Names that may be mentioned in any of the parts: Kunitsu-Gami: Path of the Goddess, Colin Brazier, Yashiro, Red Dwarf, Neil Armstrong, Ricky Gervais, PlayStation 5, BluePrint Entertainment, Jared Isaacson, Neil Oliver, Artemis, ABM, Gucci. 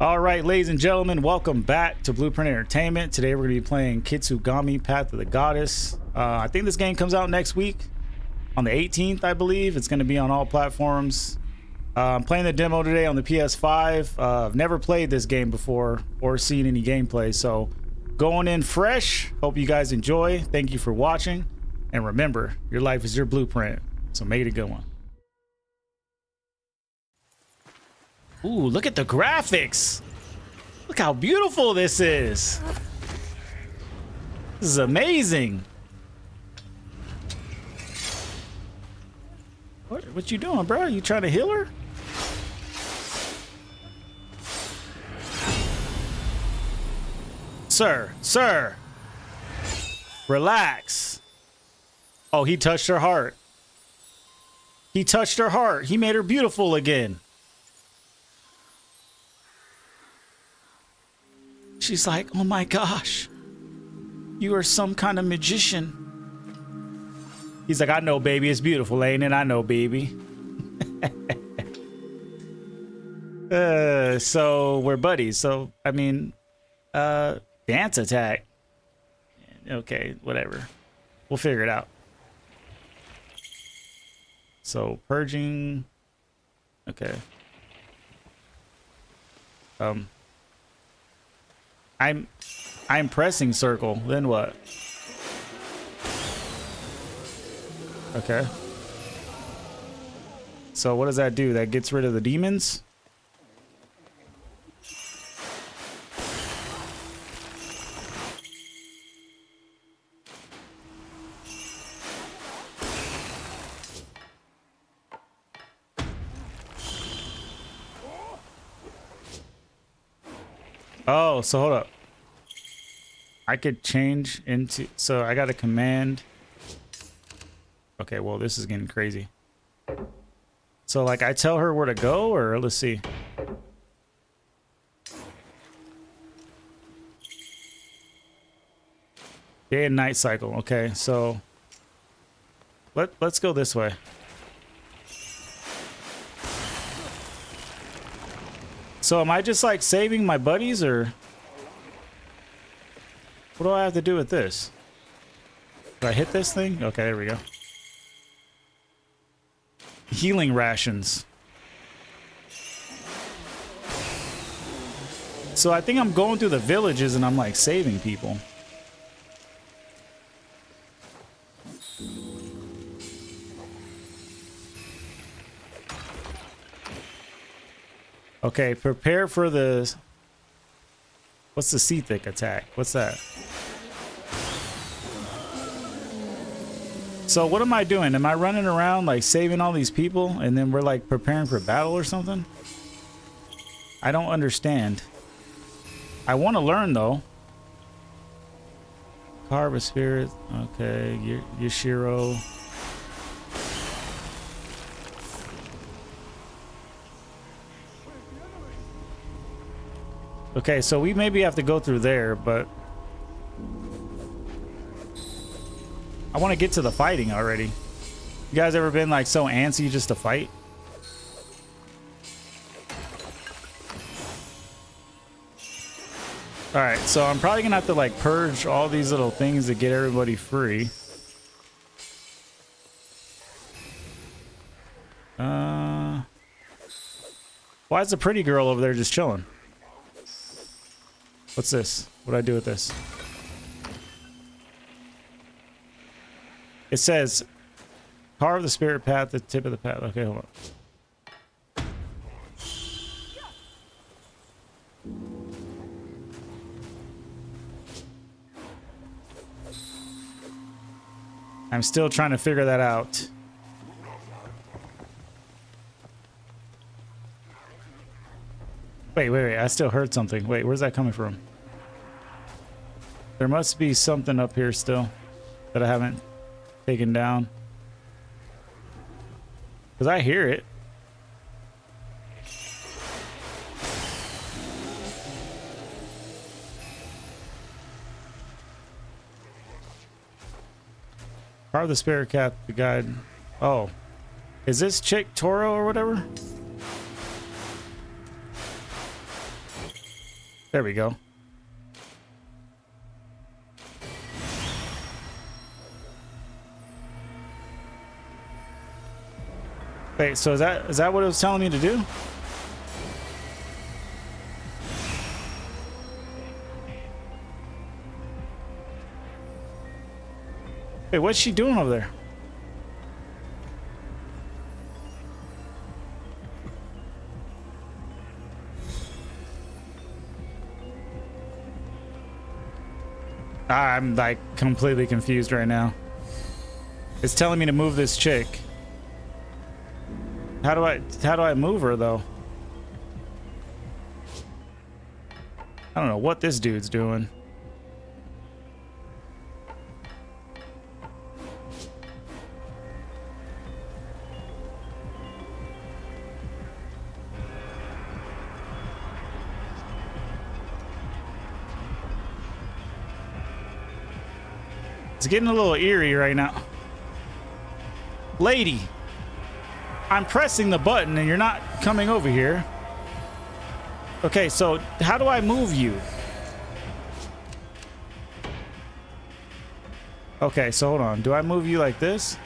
All right, ladies and gentlemen, welcome back to Blueprint Entertainment. Today we're going to be playing Kunitsu-Gami: Path of the Goddess. I think this game comes out next week on the 18th, I believe. It's going to be on all platforms. I'm playing the demo today on the PS5. I've never played this game before or seen any gameplay, so going in fresh. Hope you guys enjoy. Thank you for watching. And remember, your life is your blueprint, so make it a good one. Ooh, look at the graphics. Look how beautiful this is. This is amazing. What you doing, bro? You trying to heal her? Sir. Relax. Oh, he touched her heart. He touched her heart. He made her beautiful again. She's like, oh my gosh, you are some kind of magician. He's like, I know, baby, it's beautiful, ain't it? I know, baby. So we're buddies. So, I mean, dance attack. Okay, whatever. We'll figure it out. So purging. Okay. I'm pressing circle, then what? Okay. So what does that do? That gets rid of the demons? Oh, so hold up. I could change into... So I got a command. Okay, well, this is getting crazy. So, like, I tell her where to go, or let's see. Day and night cycle. Okay, so... Let's go this way. So am I just, like, saving my buddies, or... What do I have to do with this? Did I hit this thing? Okay, there we go. Healing rations. So I think I'm going through the villages and I'm like saving people. Okay, prepare for the... What's the Seethic attack? What's that? So what am I doing? Am I running around like saving all these people and then we're like preparing for battle or something? I don't understand. I want to learn though. Carve a spirit. Okay, Yashiro. Okay, so we maybe have to go through there, but I want to get to the fighting already. You guys ever been like so antsy just to fight? All right, so I'm probably gonna have to like purge all these little things to get everybody free. Why is the pretty girl over there just chilling? What's this? What do I do with this? It says, carve the spirit path, the tip of the path. Okay, hold on. I'm still trying to figure that out. Wait, I still heard something. Wait, where's that coming from? There must be something up here still that I haven't taken down. Because I hear it. Carve the spirit cap to guide. Oh. Is this chick Toro or whatever? There we go. Wait, so is that what it was telling me to do? Wait, what's she doing over there? I'm like completely confused right now. It's telling me to move this chick. How do I move her though? I don't know what this dude's doing. It's getting a little eerie right now. Lady, I'm pressing the button and you're not coming over here. Okay, so how do I move you? Okay, so hold on. Do I move you like this?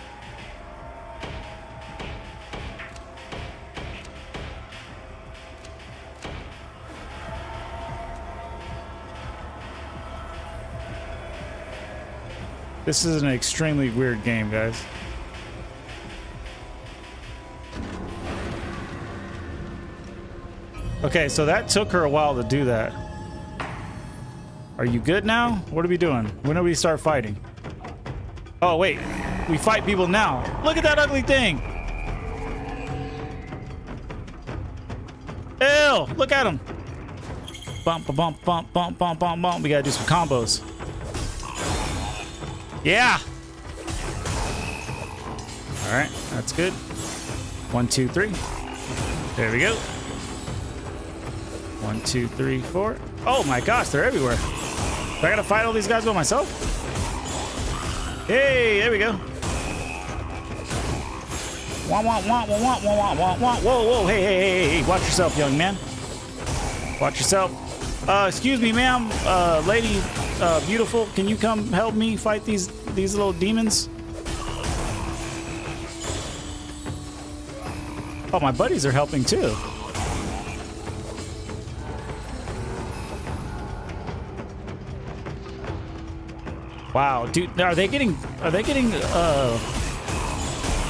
This is an extremely weird game, guys. Okay, so that took her a while to do that. Are you good now? What are we doing? When do we start fighting? Oh, wait. We fight people now. Look at that ugly thing. Ew, look at him. Bump, bump, bump, bump, bump, bump, bump. We gotta do some combos. Yeah. All right, that's good. 1, 2, 3. There we go. 1, 2, 3, 4. Oh my gosh, they're everywhere. Do I gotta fight all these guys by myself? Hey, there we go. Want. Whoa. Hey. Watch yourself, young man. Watch yourself. Excuse me, ma'am. Lady. Beautiful, can you come help me fight these little demons? Oh, my buddies are helping too. Wow, dude, are they getting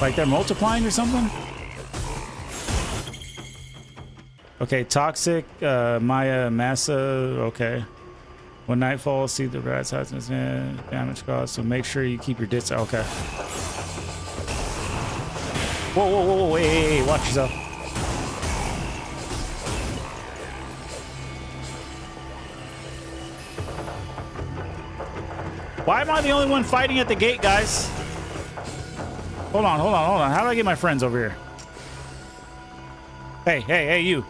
like they're multiplying or something? Okay, toxic, Maya, Massa, okay. When nightfall, see the rat's eyes and damage caused, so make sure you keep your distance. Okay. Whoa, hey, watch yourself. Why am I the only one fighting at the gate, guys? Hold on. How do I get my friends over here? Hey, you.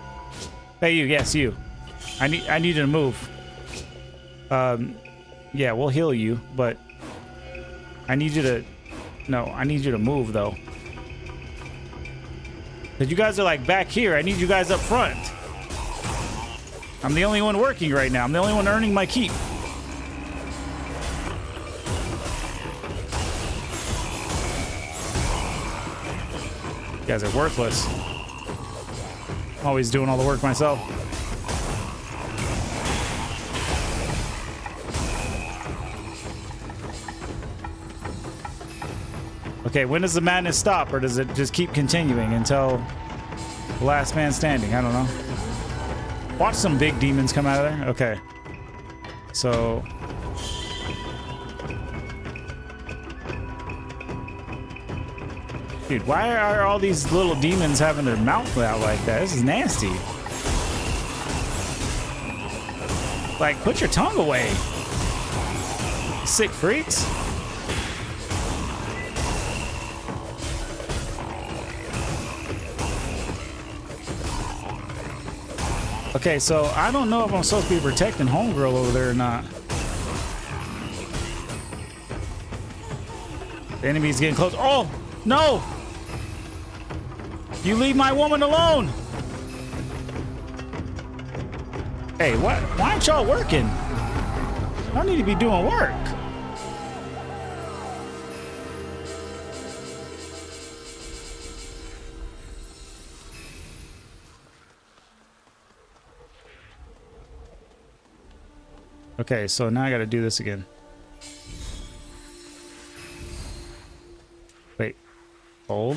Hey, you, yes, you. I need you to move. Yeah, we'll heal you, but I need you to move though. Cause you guys are like back here. I need you guys up front. I'm the only one working right now. I'm the only one earning my keep. You guys are worthless. I'm always doing all the work myself. Okay, when does the madness stop, or does it just keep continuing until the last man standing? I don't know. Watch some big demons come out of there. Okay. So... Dude, why are all these little demons having their mouth out like that? This is nasty. Like, put your tongue away. Sick freaks. Okay, so I don't know if I'm supposed to be protecting homegirl over there or not. The enemy's getting close. Oh, no! You leave my woman alone! Hey, what? Why aren't y'all working? Y'all need to be doing work. Okay, so now I gotta do this again. Wait. Hold.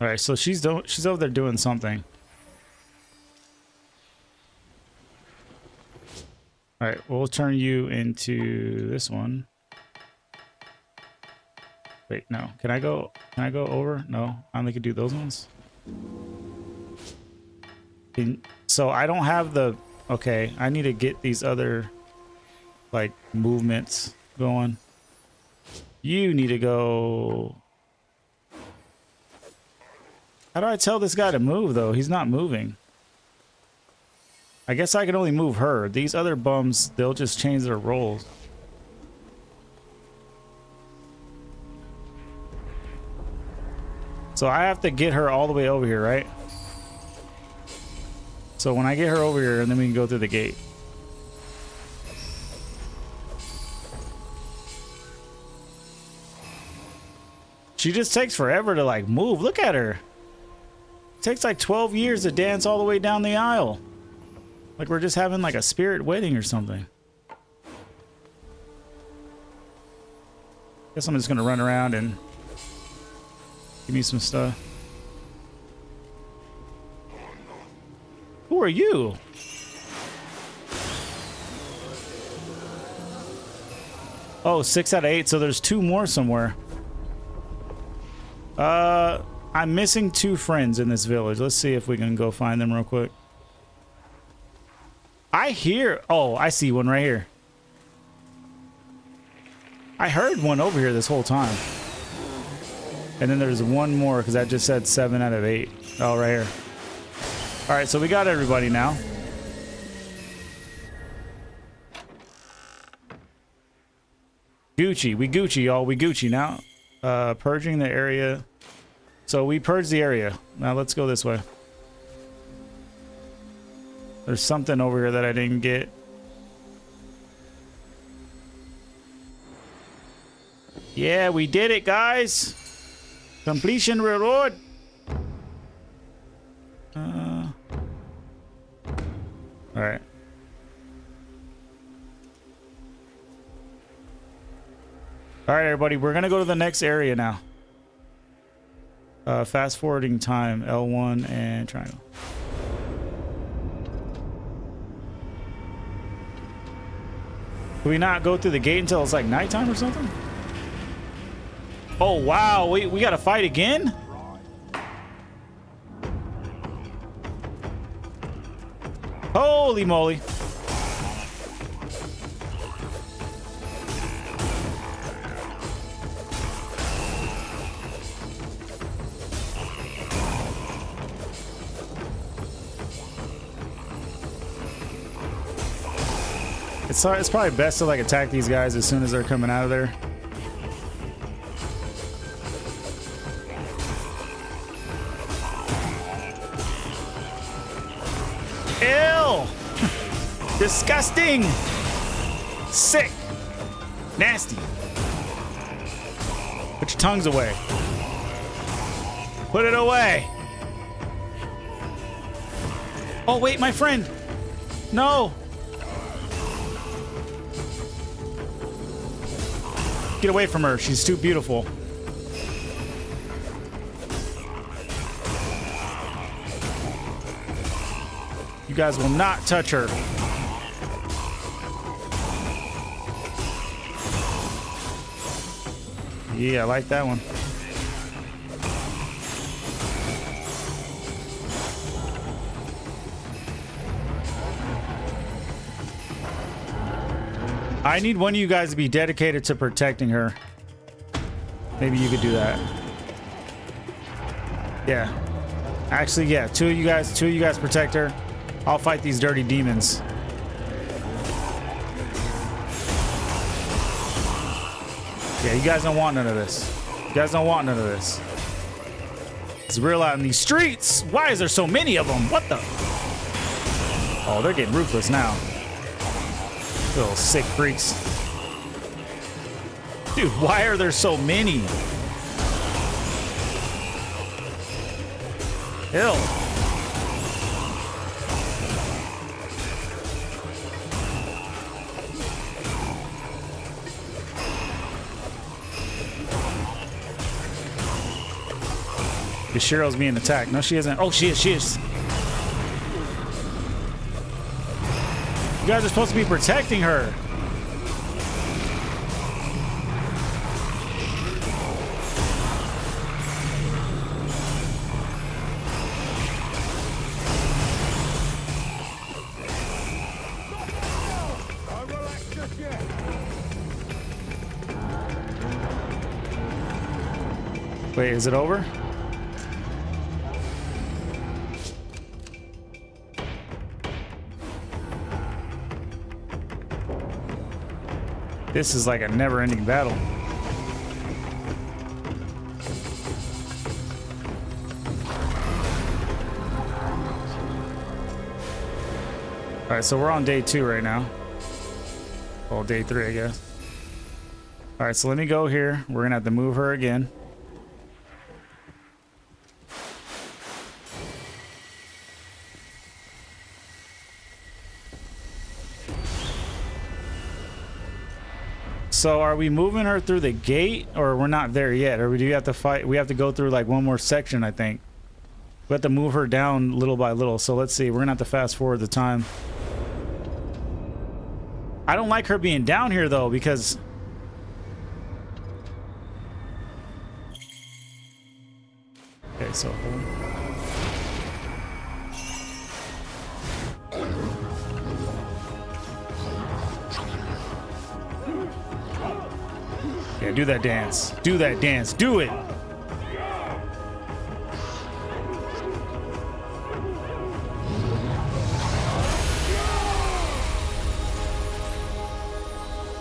All right, so she's over there doing something. All right, we'll turn you into this one. Wait, no. Can I go over? No, I only can do those ones. So I don't have the. Okay, I need to get these other like movements going. You need to go. How do I tell this guy to move, though? He's not moving. I guess I can only move her. These other bums, they'll just change their roles. So I have to get her all the way over here, right? So when I get her over here, and then we can go through the gate. She just takes forever to, like, move. Look at her. It takes like 12 years to dance all the way down the aisle. Like we're just having like a spirit wedding or something. Guess I'm just gonna run around and give me some stuff. Who are you? Oh, 6 out of 8, so there's 2 more somewhere. I'm missing 2 friends in this village. Let's see if we can go find them real quick. I hear... Oh, I see one right here. I heard one over here this whole time. And then there's one more because I just said 7 out of 8. Oh, right here. All right, so we got everybody now. Gucci. We Gucci, y'all. We Gucci now. Purging the area... So we purged the area. Now let's go this way. There's something over here that I didn't get. Yeah, we did it, guys. Completion reward. All right. All right, everybody. We're going to go to the next area now. Fast forwarding time, L1 and triangle. Can we not go through the gate until it's like nighttime or something? Oh, wow. We got to fight again? Holy moly. So it's probably best to like attack these guys as soon as they're coming out of there. Ew! Disgusting! Sick! Nasty! Put your tongues away. Put it away! Oh wait, my friend! No! Get away from her. She's too beautiful. You guys will not touch her. Yeah, I like that one. I need one of you guys to be dedicated to protecting her. Maybe you could do that. Yeah. Actually, yeah. Two of you guys protect her. I'll fight these dirty demons. Yeah, you guys don't want none of this. You guys don't want none of this. It's real out in these streets. Why is there so many of them? What the? Oh, they're getting ruthless now. Little sick freaks. Dude, why are there so many? Hell. Cheryl's being attacked. No, she isn't. Oh, she is. She is. You guys are supposed to be protecting her. Wait, is it over? This is like a never-ending battle. All right, so we're on day 2 right now. Well, day 3, I guess. All right, so let me go here. We're gonna have to move her again. So are we moving her through the gate, or we're not there yet? Or do we have to fight? We have to go through like one more section, I think. We have to move her down little by little. So let's see. We're gonna have to fast forward the time. I don't like her being down here though, because okay, so hold on. Do that dance. Do that dance. Do it.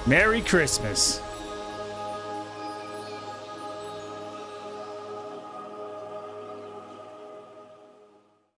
Merry Christmas.